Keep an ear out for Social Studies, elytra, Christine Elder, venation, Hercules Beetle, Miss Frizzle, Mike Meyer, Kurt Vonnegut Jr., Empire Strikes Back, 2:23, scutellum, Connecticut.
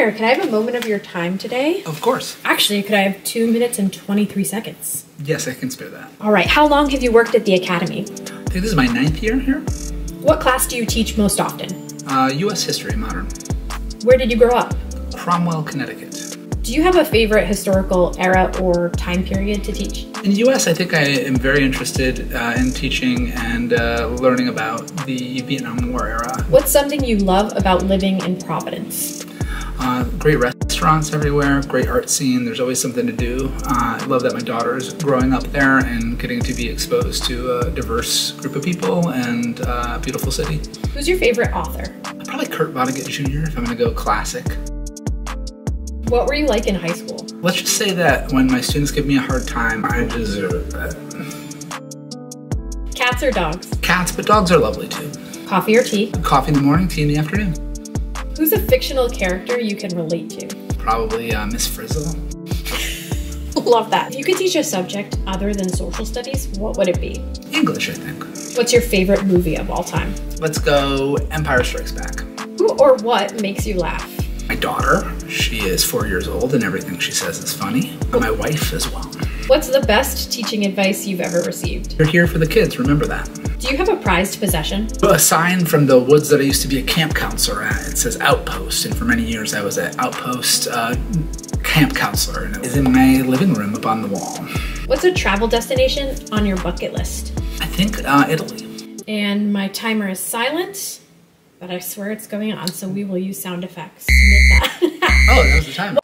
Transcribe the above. Meyer, can I have a moment of your time today? Of course. Actually, could I have 2 minutes and 23 seconds? Yes, I can spare that. All right, how long have you worked at the academy? I think this is my 9th year here. What class do you teach most often? U.S. History, Modern. Where did you grow up? Cromwell, Connecticut. Do you have a favorite historical era or time period to teach? In the U.S., I think I am very interested in teaching and learning about the Vietnam War era. What's something you love about living in Providence? Great restaurants everywhere, great art scene, there's always something to do. I love that my daughter's growing up there and getting to be exposed to a diverse group of people and a beautiful city. Who's your favorite author? Probably Kurt Vonnegut Jr. if I'm going to go classic. What were you like in high school? Let's just say that when my students give me a hard time, I deserve that. Cats or dogs? Cats, but dogs are lovely too. Coffee or tea? Coffee in the morning, tea in the afternoon. Who's a fictional character you can relate to? Probably Miss Frizzle. Love that. If you could teach a subject other than social studies, what would it be? English, I think. What's your favorite movie of all time? Let's go Empire Strikes Back. Who or what makes you laugh? My daughter, she is 4 years old and everything she says is funny. And my wife as well. What's the best teaching advice you've ever received? You're here for the kids, remember that. Do you have a prized possession? A sign from the woods that I used to be a camp counselor at. It says Outpost, and for many years I was an Outpost camp counselor, and it is in my living room up on the wall. What's a travel destination on your bucket list? I think Italy. And my timer is silent. But I swear it's going on, so we will use sound effects to make that. Oh, that was the time.